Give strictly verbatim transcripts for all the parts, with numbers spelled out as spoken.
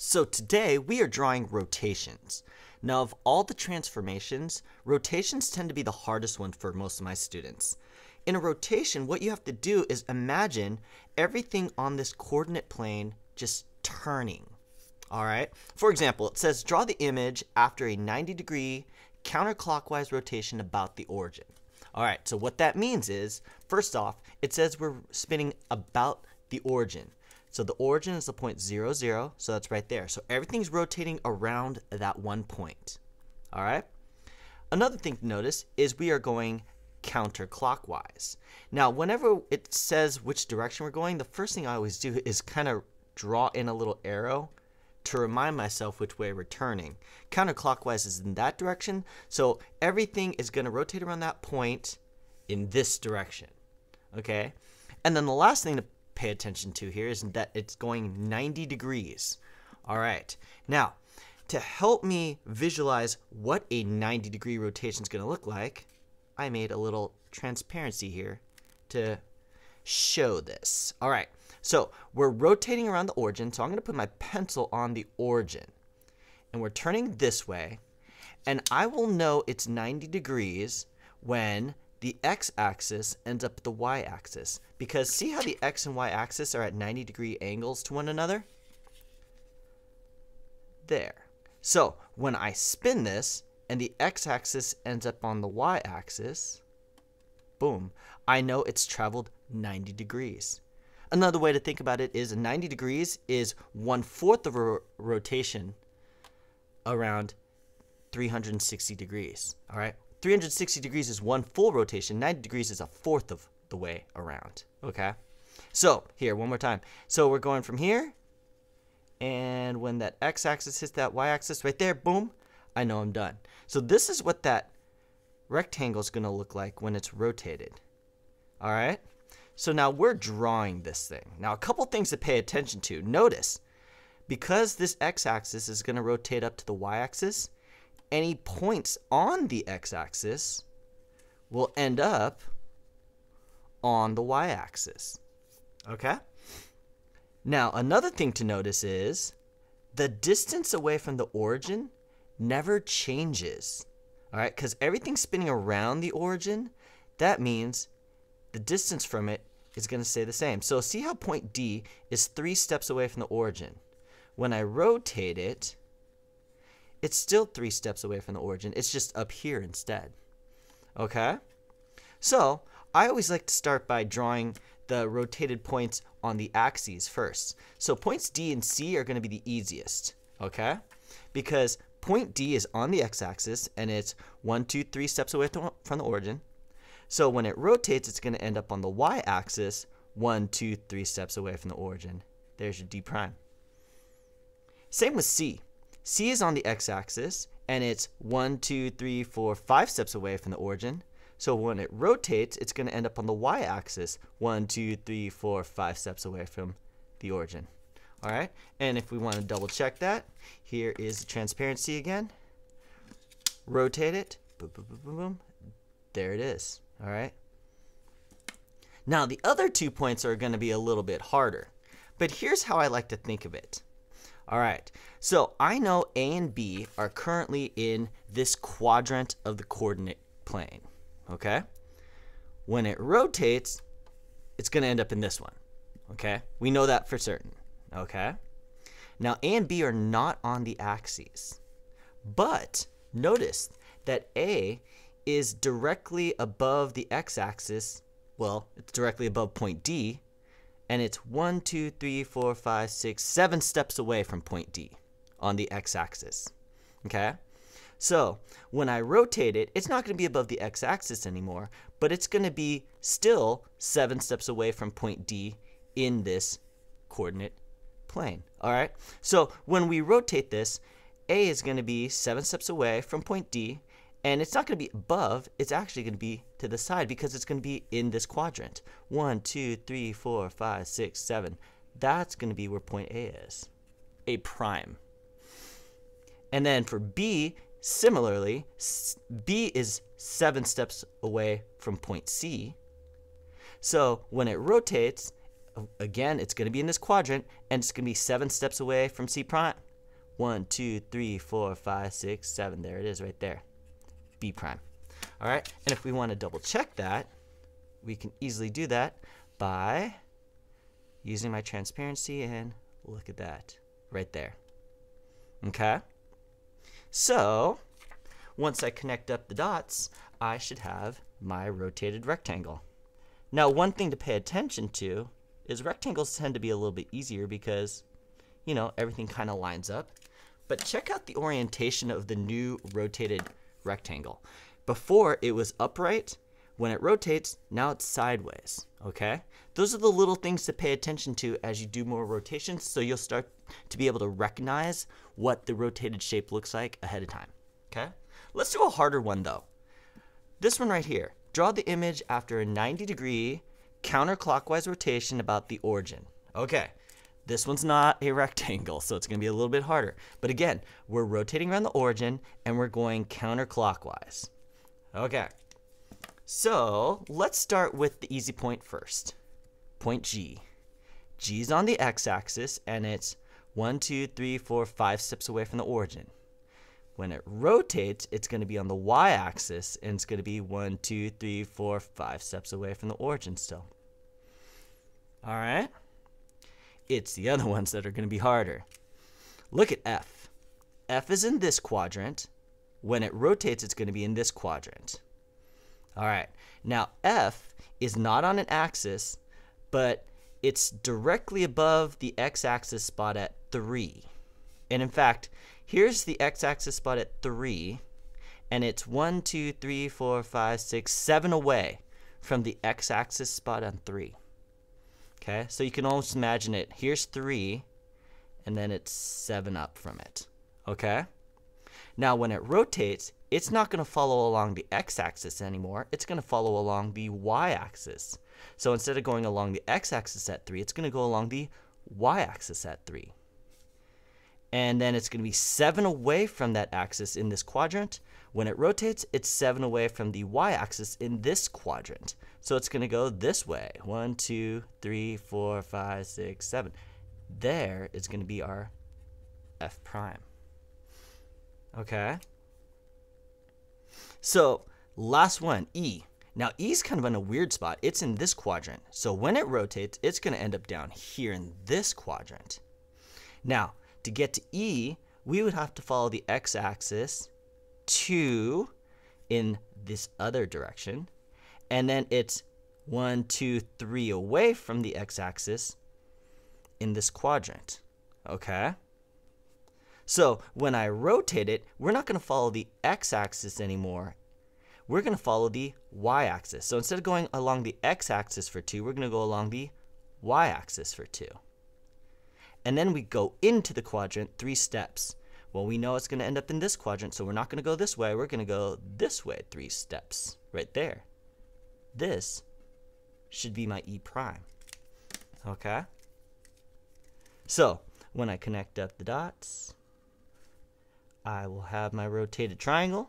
So today we are drawing rotations. Now of all the transformations, rotations tend to be the hardest one for most of my students. In a rotation, what you have to do is imagine everything on this coordinate plane just turning. All right. For example, it says draw the image after a ninety degree counterclockwise rotation about the origin. All right. So what that means is, first off, it says we're spinning about the origin. So the origin is the point zero, zero, so that's right there. So everything's rotating around that one point, all right? Another thing to notice is we are going counterclockwise. Now, whenever it says which direction we're going, the first thing I always do is kind of draw in a little arrow to remind myself which way we're turning. Counterclockwise is in that direction, so everything is going to rotate around that point in this direction, okay? And then the last thing to pay attention to here is that it's going ninety degrees. All right. Now, to help me visualize what a ninety degree rotation is going to look like, I made a little transparency here to show this. All right. So we're rotating around the origin. So I'm going to put my pencil on the origin and we're turning this way. And I will know it's ninety degrees when the x-axis ends up the y-axis, because see how the x and y-axis are at ninety degree angles to one another? There. So when I spin this and the x-axis ends up on the y-axis, boom, I know it's traveled ninety degrees. Another way to think about it is ninety degrees is one-fourth of a rotation around three hundred sixty degrees, all right? three hundred sixty degrees is one full rotation. ninety degrees is a fourth of the way around, okay? So here, one more time. So we're going from here, and when that x-axis hits that y-axis right there, boom, I know I'm done. So this is what that rectangle is going to look like when it's rotated, all right? So now we're drawing this thing. Now a couple things to pay attention to. Notice, because this x-axis is going to rotate up to the y-axis, any points on the x-axis will end up on the y-axis, okay? Now, another thing to notice is the distance away from the origin never changes, all right? Because everything's spinning around the origin, that means the distance from it is going to stay the same. So see how point D is three steps away from the origin. When I rotate it, it's still three steps away from the origin. It's just up here instead, okay? So I always like to start by drawing the rotated points on the axes first. So points D and C are going to be the easiest, okay? Because point D is on the x-axis, and it's one, two, three steps away from the origin. So when it rotates, it's going to end up on the y-axis, one, two, three steps away from the origin. There's your D prime. Same with C. C is on the x-axis, and it's one, two, three, four, five steps away from the origin. So when it rotates, it's going to end up on the y-axis, one, two, three, four, five steps away from the origin. All right? And if we want to double check that, here is the transparency again. Rotate it. Boom, boom, boom, boom, boom. There it is. All right? Now, the other two points are going to be a little bit harder. But here's how I like to think of it. All right, so I know A and B are currently in this quadrant of the coordinate plane, okay? When it rotates, it's going to end up in this one, okay? We know that for certain, okay? Now, A and B are not on the axes, but notice that A is directly above the x-axis. Well, it's directly above point D, and it's one, two, three, four, five, six, seven steps away from point D on the x-axis, okay? So when I rotate it, it's not going to be above the x-axis anymore, but it's going to be still seven steps away from point D in this coordinate plane, all right? So when we rotate this, A is going to be seven steps away from point D, and it's not going to be above, it's actually going to be to the side because it's going to be in this quadrant. one, two, three, four, five, six, seven. That's going to be where point A is, A prime. And then for B, similarly, B is seven steps away from point C. So when it rotates, again, it's going to be in this quadrant, and it's going to be seven steps away from C prime, one, two, three, four, five, six, seven. There it is right there, B prime. All right, and if we want to double check that, we can easily do that by using my transparency, and look at that right there. Okay, so once I connect up the dots, I should have my rotated rectangle. Now, one thing to pay attention to is rectangles tend to be a little bit easier because, you know, everything kind of lines up. But check out the orientation of the new rotated rectangle. Before, it was upright. When it rotates, now it's sideways, okay? Those are the little things to pay attention to as you do more rotations, so you'll start to be able to recognize what the rotated shape looks like ahead of time, okay? Let's do a harder one, though. This one right here. Draw the image after a ninety degree counterclockwise rotation about the origin. Okay, this one's not a rectangle, so it's gonna be a little bit harder. But again, we're rotating around the origin and we're going counterclockwise. Okay, so let's start with the easy point first. Point G. G's on the x-axis and it's one, two, three, four, five steps away from the origin. When it rotates, it's going to be on the y-axis, and it's going to be one, two, three, four, five steps away from the origin still. All right? It's the other ones that are going to be harder. Look at F. F is in this quadrant. When it rotates, it's going to be in this quadrant. All right. Now, F is not on an axis, but it's directly above the x-axis spot at three. And in fact, here's the x-axis spot at three, and it's one, two, three, four, five, six, seven away from the x-axis spot on three. Okay, so you can almost imagine it. Here's three, and then it's seven up from it. Okay? Now, when it rotates, it's not going to follow along the x-axis anymore. It's going to follow along the y-axis. So instead of going along the x-axis at three, it's going to go along the y-axis at three. And then it's going to be seven away from that axis in this quadrant. When it rotates, it's seven away from the y-axis in this quadrant. So it's going to go this way. one, two, three, four, five, six, seven. There is going to be our f prime. Okay? So last one, E. Now, E is kind of in a weird spot. It's in this quadrant. So when it rotates, it's going to end up down here in this quadrant. Now, to get to E, we would have to follow the x-axis two in this other direction, and then it's one, two, three away from the x-axis in this quadrant, okay? So when I rotate it, we're not going to follow the x-axis anymore. We're going to follow the y-axis. So instead of going along the x-axis for two, we're going to go along the y-axis for two. And then we go into the quadrant three steps. Well, we know it's going to end up in this quadrant, so we're not going to go this way. We're going to go this way three steps, right there. This should be my E prime, okay? So when I connect up the dots, I will have my rotated triangle.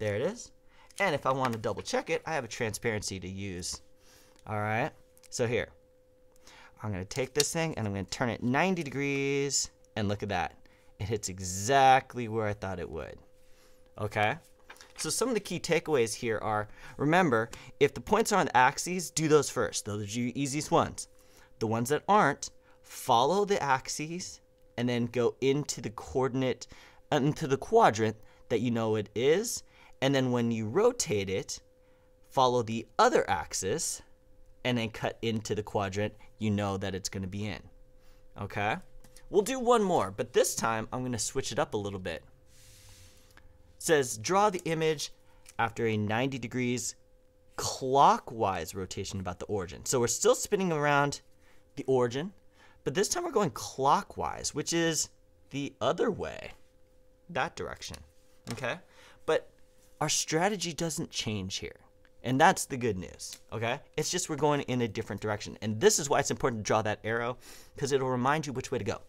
There it is. And if I want to double check it, I have a transparency to use. All right, so here. I'm going to take this thing and I'm going to turn it ninety degrees, and look at that. It hits exactly where I thought it would. Okay? So some of the key takeaways here are, remember, if the points are on the axes, do those first. Those are the easiest ones. The ones that aren't, follow the axes and then go into the coordinate, into the quadrant that you know it is, and then when you rotate it, follow the other axis and then cut into the quadrant you know that it's going to be in. Okay? We'll do one more, but this time I'm going to switch it up a little bit. It says, draw the image after a ninety degrees clockwise rotation about the origin. So we're still spinning around the origin, but this time we're going clockwise, which is the other way, that direction. Okay? But our strategy doesn't change here. And that's the good news, okay? It's just we're going in a different direction. And this is why it's important to draw that arrow, because it'll remind you which way to go.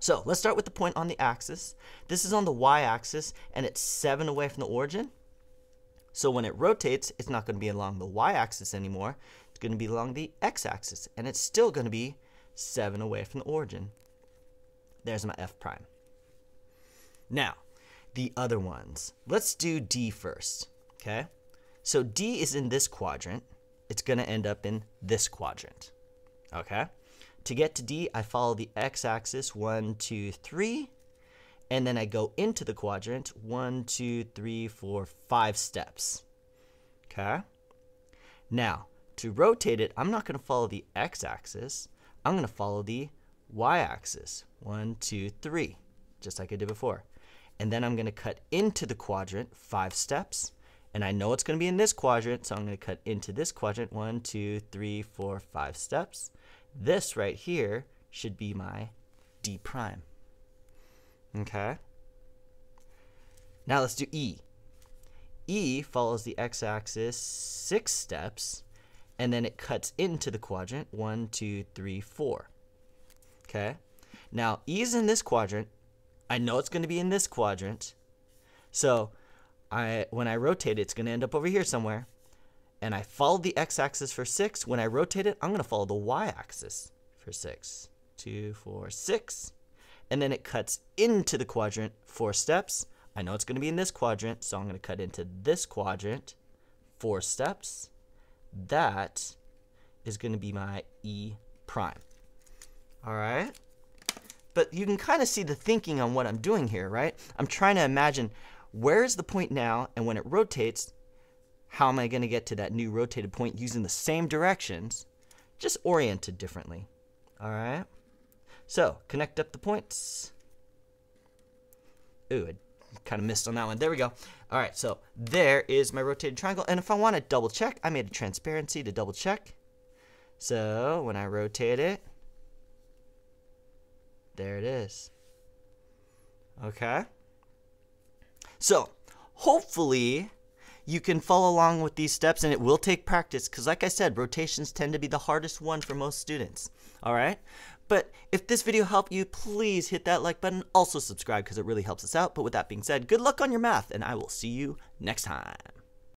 So let's start with the point on the axis. This is on the y-axis, and it's seven away from the origin. So when it rotates, it's not going to be along the y-axis anymore. It's going to be along the x-axis, and it's still going to be seven away from the origin. There's my f prime. Now, the other ones. Let's do D first, okay? So D is in this quadrant. It's going to end up in this quadrant, okay? To get to D, I follow the x-axis, one, two, three, and then I go into the quadrant, one, two, three, four, five steps, okay? Now, to rotate it, I'm not going to follow the x-axis. I'm going to follow the y-axis, one, two, three, just like I did before. And then I'm going to cut into the quadrant five steps. And I know it's going to be in this quadrant, so I'm going to cut into this quadrant, one, two, three, four, five steps. This right here should be my D prime. Okay? Now let's do E. E follows the x-axis six steps, and then it cuts into the quadrant, one, two, three, four. Okay? Now, E is in this quadrant. I know it's going to be in this quadrant. So I, when I rotate it, it's going to end up over here somewhere. And I followed the x-axis for six. When I rotate it, I'm going to follow the y-axis for six. two, four, six. And then it cuts into the quadrant four steps. I know it's going to be in this quadrant, so I'm going to cut into this quadrant four steps. That is going to be my E prime. All right? But you can kind of see the thinking on what I'm doing here, right? I'm trying to imagine where is the point now, and when it rotates, how am I going to get to that new rotated point using the same directions, just oriented differently. All right? So connect up the points. Ooh, I kind of missed on that one. There we go. All right, so there is my rotated triangle. And if I want to double check, I made a transparency to double check. So when I rotate it, there it is. Okay? So hopefully you can follow along with these steps, and it will take practice because, like I said, rotations tend to be the hardest one for most students. All right? But if this video helped you, please hit that like button. Also subscribe because it really helps us out. But with that being said, good luck on your math, and I will see you next time.